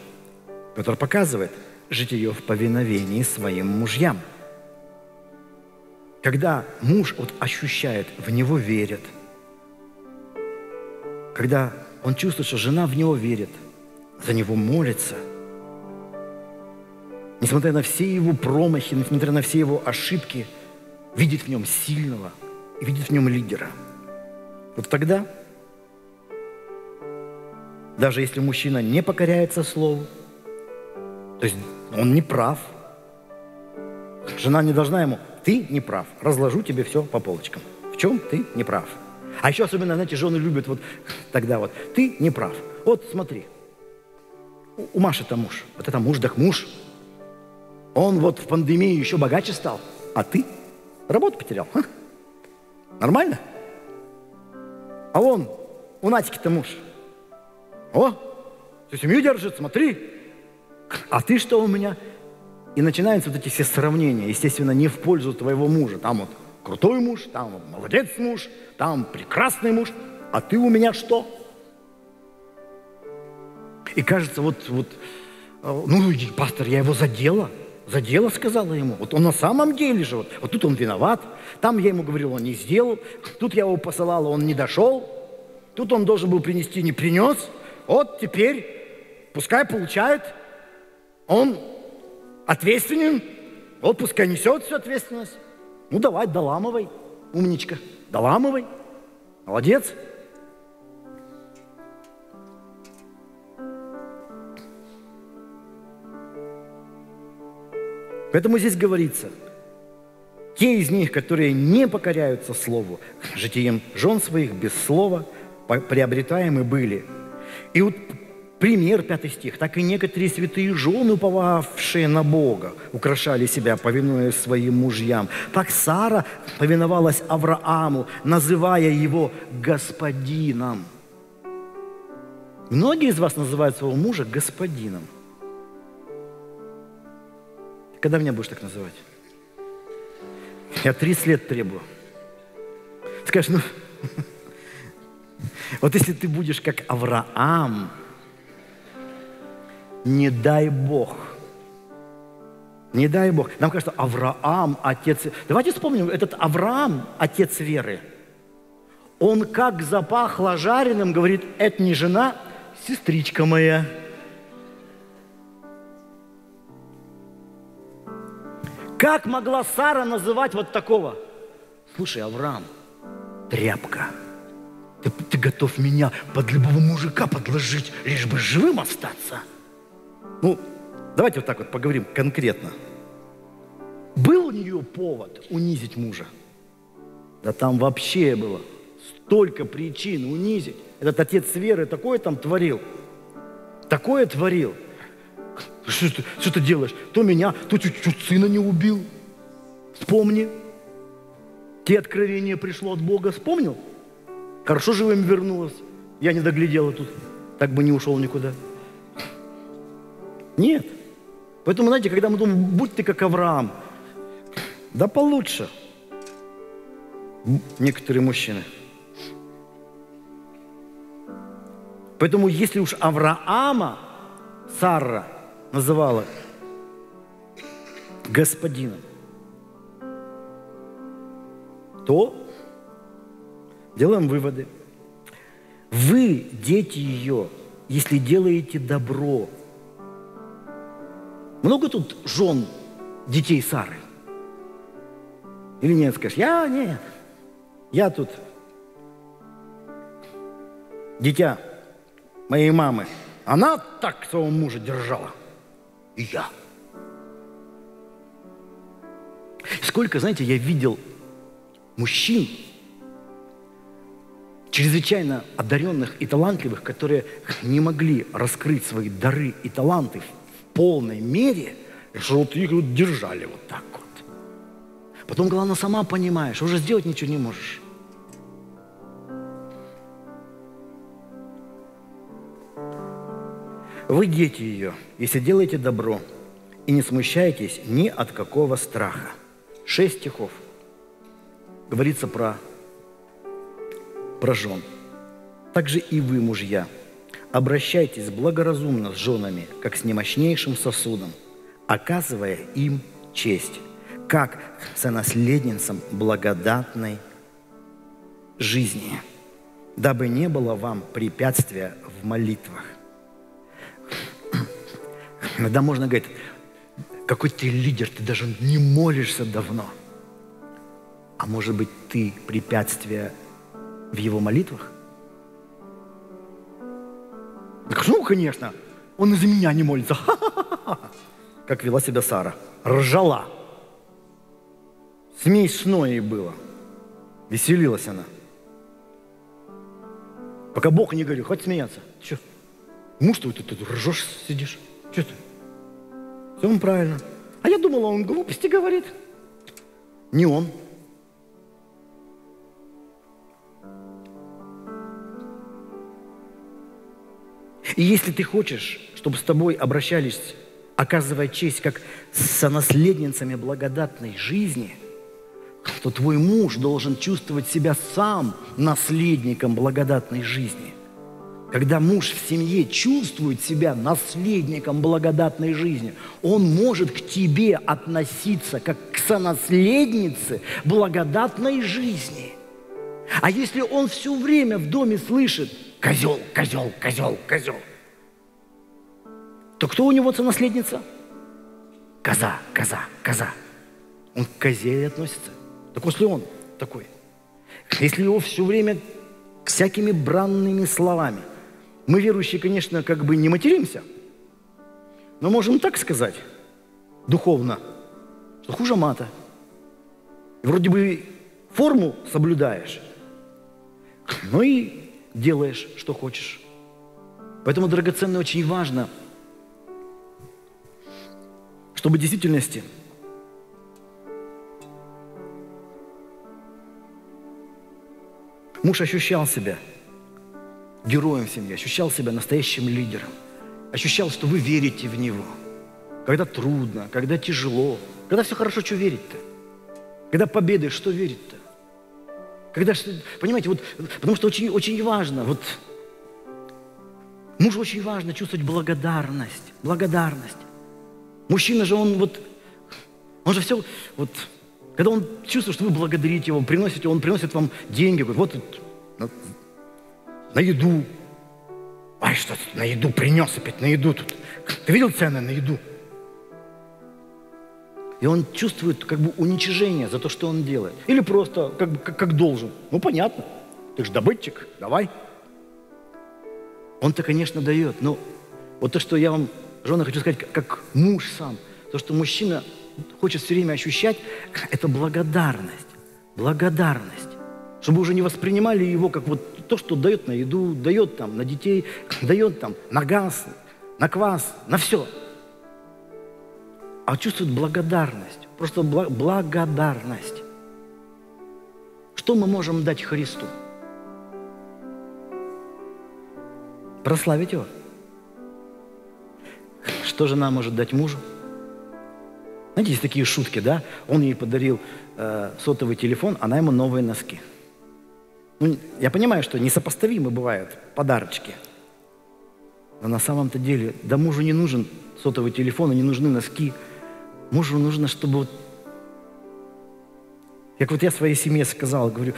Петр показывает: житие в повиновении своим мужьям. Когда муж вот ощущает, в него верит, когда он чувствует, что жена в него верит, за него молится, несмотря на все его промахи, несмотря на все его ошибки, видит в нем сильного и видит в нем лидера. Вот тогда, даже если мужчина не покоряется слову, то есть он не прав, жена не должна ему: ты не прав, разложу тебе все по полочкам. В чем ты не прав? А еще особенно, знаете, жены любят вот тогда вот: ты не прав. Вот смотри, у Маши-то муж, вот это муж, так муж. Он вот в пандемии еще богаче стал, а ты работу потерял. Ха? Нормально? А он, у Натики-то муж, О, ты семью держит, смотри. А ты что у меня? И начинаются вот эти все сравнения, естественно, не в пользу твоего мужа. Там вот крутой муж, там вот молодец муж, там прекрасный муж, а ты у меня что? И кажется, ну, пастор, я его задела. Задела, сказала ему. Вот он на самом деле же, вот тут он виноват. Там я ему говорил, он не сделал. Тут я его посылала, он не дошел. Тут он должен был принести, не принес. Вот теперь, пускай получает. Он ответственен. Вот пускай несет всю ответственность. Ну, давай, доламывай, умничка. Доламывай. Молодец. Поэтому здесь говорится, те из них, которые не покоряются слову, житием жен своих без слова приобретаемы были. И вот пример, 5 стих. Так и некоторые святые жены, уповавшие на Бога, украшали себя, повинуясь своим мужьям. Так Сара повиновалась Аврааму, называя его господином. Многие из вас называют своего мужа господином. Когда меня будешь так называть? Я 30 лет требую. Скажешь, ну... Вот если ты будешь как Авраам, не дай Бог. Не дай Бог. Нам кажется, Авраам, отец... Давайте вспомним, этот Авраам, отец веры, он как запахло жареным, говорит, это не жена, сестричка моя. Как могла Сара называть вот такого? Слушай, Авраам, тряпка. Ты готов меня под любого мужика подложить, лишь бы живым остаться? Ну, давайте вот так вот поговорим конкретно. Был у нее повод унизить мужа? Да там вообще было столько причин унизить. Этот отец веры такое там творил. Такое творил. Что ты делаешь? То меня, то чуть-чуть сына не убил. Вспомни. Те откровения пришло от Бога. Вспомнил? Хорошо живым вернулась. Я не доглядела тут. Так бы не ушел никуда. Нет. Поэтому, знаете, когда мы думаем, будь ты как Авраам, да получше. Некоторые мужчины. Поэтому, если уж Авраама Сара называла господином, то делаем выводы. Вы, дети ее, если делаете добро. Много тут жен детей Сары? Или нет, скажешь, я тут дитя моей мамы. Она так своего мужа держала. И я. Сколько, знаете, я видел мужчин, чрезвычайно одаренных и талантливых, которые не могли раскрыть свои дары и таланты в полной мере, что вот их вот держали вот так вот. Потом, главное, сама понимаешь, уже сделать ничего не можешь. Вы, дети ее, если делаете добро и не смущаетесь ни от какого страха. 6 стихов. Говорится про жен. Также и вы, мужья, обращайтесь благоразумно с женами, как с немощнейшим сосудом, оказывая им честь, как сонаследницам благодатной жизни, дабы не было вам препятствия в молитвах. Иногда можно говорить, какой ты лидер, ты даже не молишься давно. А может быть, ты препятствие в его молитвах? Ну, конечно, он из-за меня не молится. Ха-ха-ха-ха. Как вела себя Сара. Ржала. Смешно ей было. Веселилась она. Пока Бог не говорил, хватит смеяться. Че? Муж твой, ты ржешь, сидишь. Че ты? Все он правильно. А я думала, он глупости говорит. Не он. И если ты хочешь, чтобы с тобой обращались, оказывая честь, как сонаследницами благодатной жизни, то твой муж должен чувствовать себя сам наследником благодатной жизни. Когда муж в семье чувствует себя наследником благодатной жизни, он может к тебе относиться как к сонаследнице благодатной жизни. А если он все время в доме слышит «козел, козел, козел, козел», то кто у него сонаследница? Коза, коза, коза. Он к козе относится. Так если он такой, если его все время всякими бранными словами. Мы, верующие, конечно, как бы не материмся, но можем так сказать духовно, что хуже мата. Вроде бы форму соблюдаешь, но и делаешь, что хочешь. Поэтому, драгоценно, очень важно, чтобы в действительности муж ощущал себя героем в семье, ощущал себя настоящим лидером, ощущал, что вы верите в него. Когда трудно, когда тяжело, когда все хорошо, что верить-то? Когда победы, что верить-то? Когда, понимаете, вот, потому что очень, очень важно, вот, мужу очень важно чувствовать благодарность, благодарность. Мужчина же, он вот, он же все, вот, когда он чувствует, что вы благодарите его, приносите, он приносит вам деньги, говорит, вот на еду. Ай, что тут на еду принес опять, на еду тут. Ты видел цены на еду? И он чувствует как бы уничижение за то, что он делает. Или просто как бы как должен. Ну, понятно, ты же добытчик, давай. Он-то, конечно, дает, но вот то, что я вам, жена, хочу сказать, как муж сам, то, что мужчина хочет все время ощущать, это благодарность, благодарность. Чтобы уже не воспринимали его как вот то, что дает на еду, дает там на детей, дает там на газ, на квас, на все. А чувствует благодарность, просто благодарность. Что мы можем дать Христу? Прославить его. Что жена может дать мужу? Знаете, есть такие шутки, да? Он ей подарил сотовый телефон, она ему новые носки. Ну, я понимаю, что несопоставимы бывают подарочки. Но на самом-то деле, да мужу не нужен сотовый телефон, и не нужны носки. Мужу нужно, чтобы... Как вот я своей семье сказал, говорю,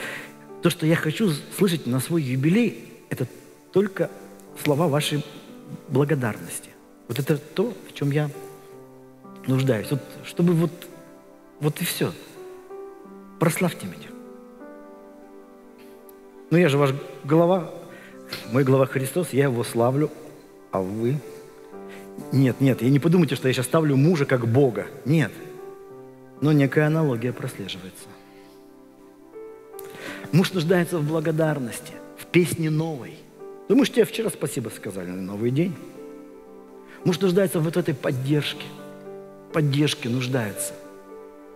то, что я хочу слышать на свой юбилей, это только слова вашей благодарности. Вот это то, в чем я нуждаюсь. Вот, чтобы вот... Вот и все. Прославьте меня. Ну, я же ваш глава, мой глава Христос, я его славлю, а вы... Нет, нет, и не подумайте, что я сейчас ставлю мужа как Бога. Нет. Но некая аналогия прослеживается. Муж нуждается в благодарности, в песне новой. Думаешь, тебе вчера спасибо сказали на новый день? Муж нуждается вот в этой поддержке. Поддержки нуждается.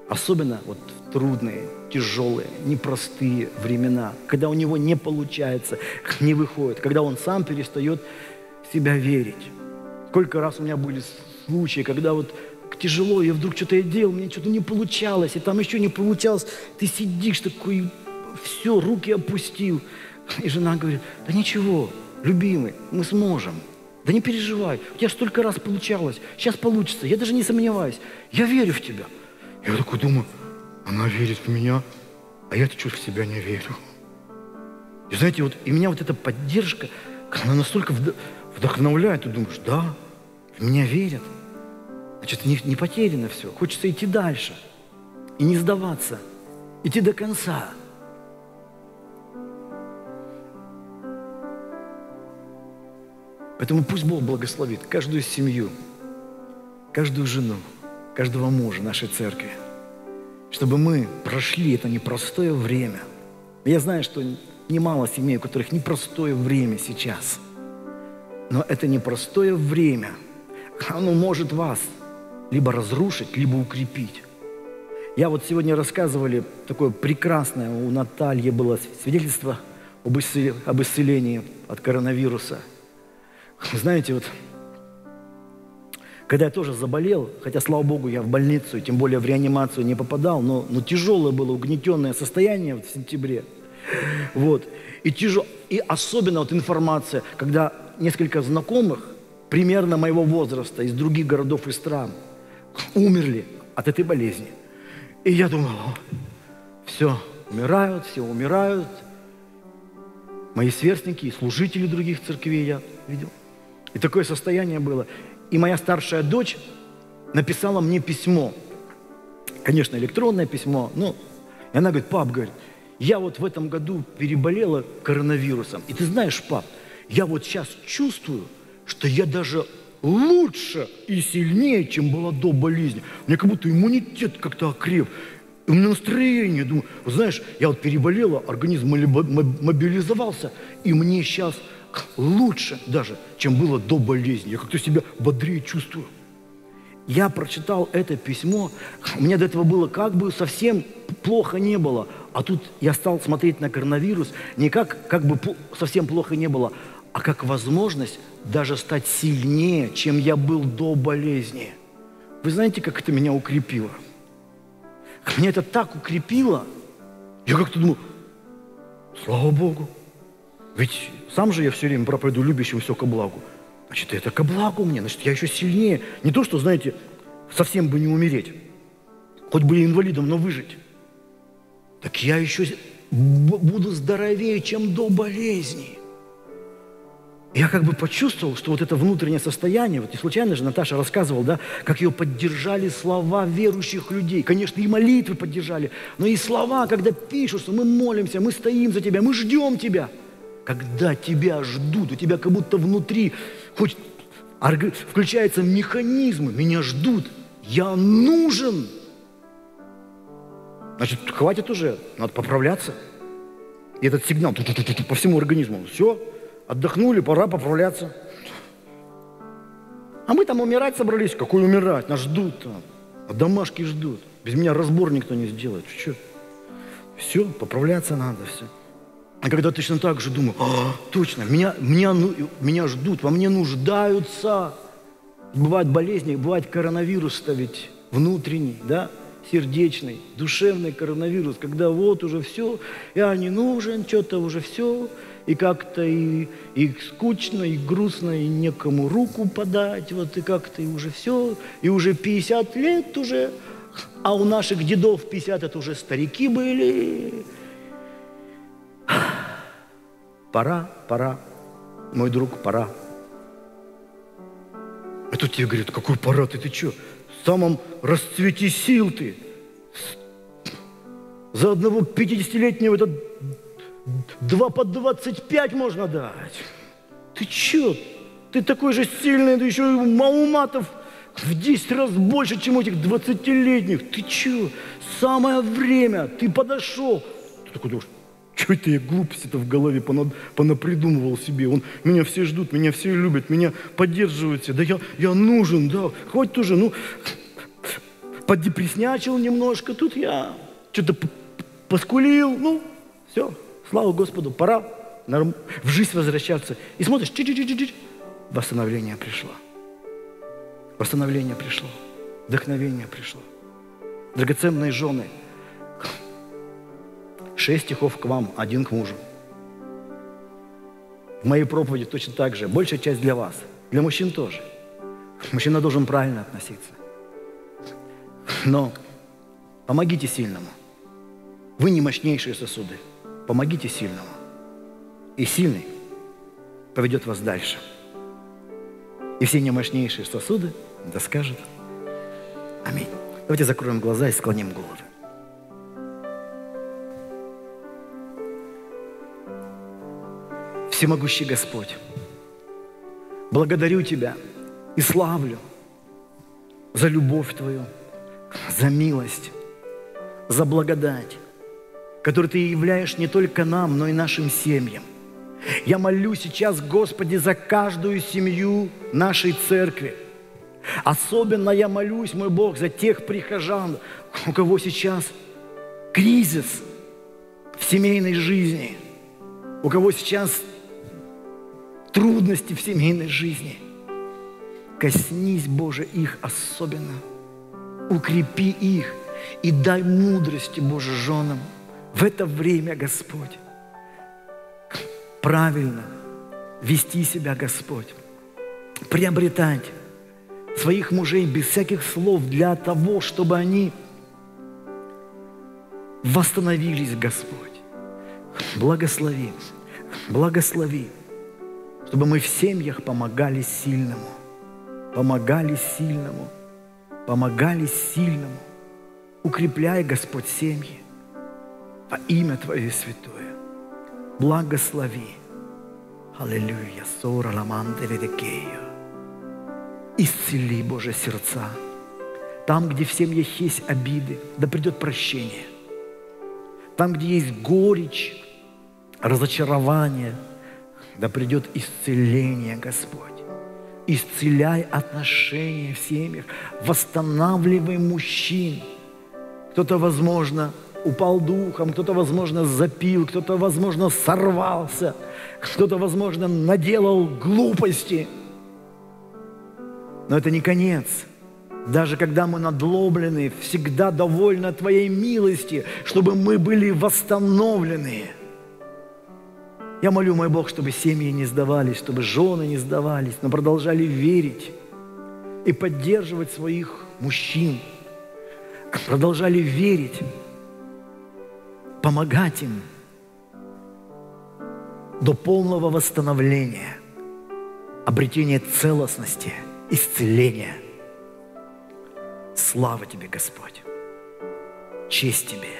Особенно вот в трудные, тяжелые, непростые времена, когда у него не получается, не выходит, когда он сам перестает в себя верить. Сколько раз у меня были случаи, когда вот тяжело, я вдруг что-то делал, мне что-то не получалось, и там еще не получалось. Ты сидишь такой, все, руки опустил. И жена говорит, да ничего, любимый, мы сможем. Да не переживай, у тебя столько раз получалось, сейчас получится, я даже не сомневаюсь, я верю в тебя. Я такой думаю, она верит в меня, а я-то чуть в себя не верю. И знаете, вот и меня вот эта поддержка, она настолько вдохновляет, ты думаешь, да, в меня верят. Значит, не потеряно все, хочется идти дальше и не сдаваться, идти до конца. Поэтому пусть Бог благословит каждую семью, каждую жену, каждого мужа нашей церкви, чтобы мы прошли это непростое время. Я знаю, что немало семей, у которых непростое время сейчас, но это непростое время, оно может вас либо разрушить, либо укрепить. Я вот сегодня рассказывали, такое прекрасное у Натальи было свидетельство об исцелении от коронавируса. Знаете, вот, когда я тоже заболел, хотя, слава Богу, я в больницу, тем более в реанимацию не попадал, но тяжелое было, угнетенное состояние вот в сентябре. Вот. И особенно вот информация, когда несколько знакомых, примерно моего возраста, из других городов и стран, умерли от этой болезни. И я думал, все, умирают, все умирают. Мои сверстники и служители других церквей я видел. И такое состояние было. И моя старшая дочь написала мне письмо. Конечно, электронное письмо. Но и она говорит, пап, говорит, я вот в этом году переболела коронавирусом. И ты знаешь, пап, я вот сейчас чувствую, что я даже лучше и сильнее, чем была до болезни. У меня как будто иммунитет как-то окреп. У меня настроение, думаю, знаешь, я вот переболела, организм мобилизовался, и мне сейчас лучше даже, чем было до болезни. Я как-то себя бодрее чувствую. Я прочитал это письмо, у меня до этого было как бы совсем плохо не было, а тут я стал смотреть на коронавирус не как бы совсем плохо не было, а как возможность даже стать сильнее, чем я был до болезни. Вы знаете, как это меня укрепило? Меня это так укрепило, я как-то думал, слава Богу, ведь сам же я все время проповедую любящим все ко благу. Значит, это ко благу мне, значит, я еще сильнее. Не то, что, знаете, совсем бы не умереть, хоть бы и инвалидом, но выжить. Так я еще буду здоровее, чем до болезни. Я как бы почувствовал, что вот это внутреннее состояние, вот не случайно же Наташа рассказывала, да, как ее поддержали слова верующих людей. Конечно, и молитвы поддержали, но и слова, когда пишут, что мы молимся, мы стоим за тебя, мы ждем тебя. Когда тебя ждут, у тебя как будто внутри хоть включаются механизмы, меня ждут, я нужен. Значит, хватит уже, надо поправляться. И этот сигнал по всему организму, все. Отдохнули, пора поправляться. А мы там умирать собрались. Какой умирать? Нас ждут там. А домашки ждут. Без меня разбор никто не сделает. Что? Все, поправляться надо, все. А когда точно так же думаю, точно, меня ждут, во мне нуждаются. Бывают болезни, бывает коронавирус-то ведь внутренний, да? Сердечный, душевный коронавирус, когда вот уже все, я не нужен, что-то уже все, и как-то и скучно, и грустно, и некому руку подать, вот и как-то и уже все, и уже 50 лет уже, а у наших дедов 50 это уже старики были. Пора, пора, мой друг, пора. А тут тебе говорят, какой пора, ты что? В самом расцвете сил ты. За одного 50-летнего это 2 по 25 можно дать. Ты чё? Ты такой же сильный, ты еще и мауматов в 10 раз больше, чем у этих 20-летних. Ты чё? Самое время, ты подошел. Ты такой думаешь, чё это я глупости-то в голове понапридумывал себе? Меня все ждут, меня все любят, меня поддерживают все. Да я нужен, да, хоть уже, поддепреснячил немножко. Тут я что-то поскулил, все, слава Господу, пора в жизнь возвращаться. И смотришь, восстановление пришло. Восстановление пришло, вдохновение пришло. Драгоценные жены, 6 стихов к вам, 1 к мужу. В моей проповеди точно так же. Большая часть для вас. Для мужчин тоже. Мужчина должен правильно относиться. Но помогите сильному. Вы не мощнейшие сосуды. Помогите сильному. И сильный поведет вас дальше. И все не мощнейшие сосуды да скажут аминь. Давайте закроем глаза и склоним голову. Всемогущий Господь, благодарю Тебя и славлю за любовь Твою, за милость, за благодать, которую Ты являешь не только нам, но и нашим семьям. Я молю сейчас, Господи, за каждую семью нашей церкви. Особенно я молюсь, мой Бог, за тех прихожан, у кого сейчас кризис в семейной жизни, у кого сейчас трудности в семейной жизни. Коснись, Боже, их особенно. Укрепи их и дай мудрости, Боже, женам в это время, Господь. Правильно вести себя, Господь. Приобретать своих мужей без всяких слов для того, чтобы они восстановились, Господь. Благослови, благослови, чтобы мы в семьях помогали сильному, помогали сильному, помогали сильному. Укрепляй, Господь, семьи во имя Твое святое. Благослови. Аллилуйя. Сора ламанте ведекею. Исцели, Боже, сердца. Там, где в семьях есть обиды, да придет прощение. Там, где есть горечь, разочарование, да придет исцеление, Господь. Исцеляй отношения в семьях, восстанавливай мужчин. Кто-то, возможно, упал духом, кто-то, возможно, запил, кто-то, возможно, сорвался, кто-то, возможно, наделал глупости. Но это не конец. Даже когда мы надломлены, всегда довольны Твоей милости, чтобы мы были восстановлены. Я молю, мой Бог, чтобы семьи не сдавались, чтобы жены не сдавались, но продолжали верить и поддерживать своих мужчин. Продолжали верить, помогать им до полного восстановления, обретения целостности, исцеления. Слава Тебе, Господь, честь Тебе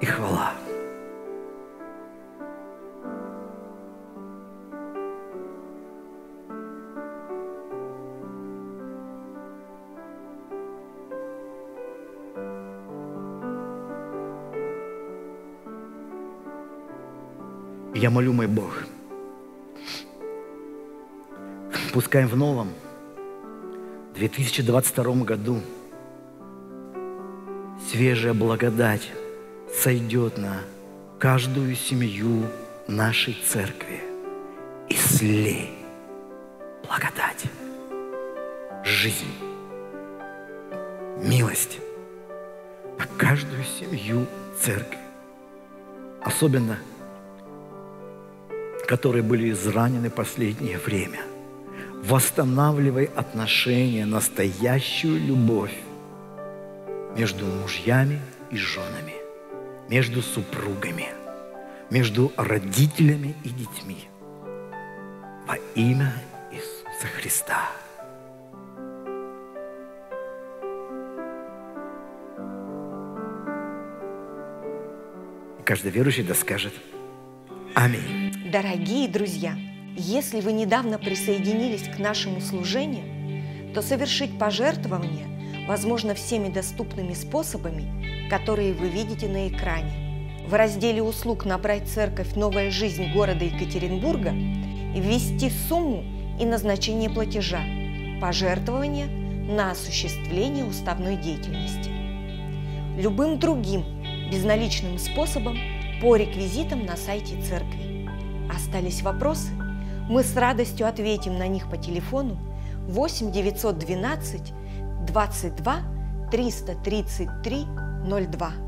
и хвала. Я молю, мой Бог, пускай в новом 2022 году свежая благодать сойдет на каждую семью нашей церкви. Излей благодать, жизнь, милость на каждую семью церкви. Особенно которые были изранены в последнее время. Восстанавливай отношения, настоящую любовь между мужьями и женами, между супругами, между родителями и детьми. Во имя Иисуса Христа. И каждый верующий да скажет «Аминь». Дорогие друзья, если вы недавно присоединились к нашему служению, то совершить пожертвование возможно всеми доступными способами, которые вы видите на экране. В разделе «Услуг» набрать «Церковь Новая Жизнь» города Екатеринбурга, ввести сумму и назначение платежа, пожертвование на осуществление уставной деятельности. Любым другим безналичным способом по реквизитам на сайте церкви. Остались вопросы? Мы с радостью ответим на них по телефону 8 912 22 333 02.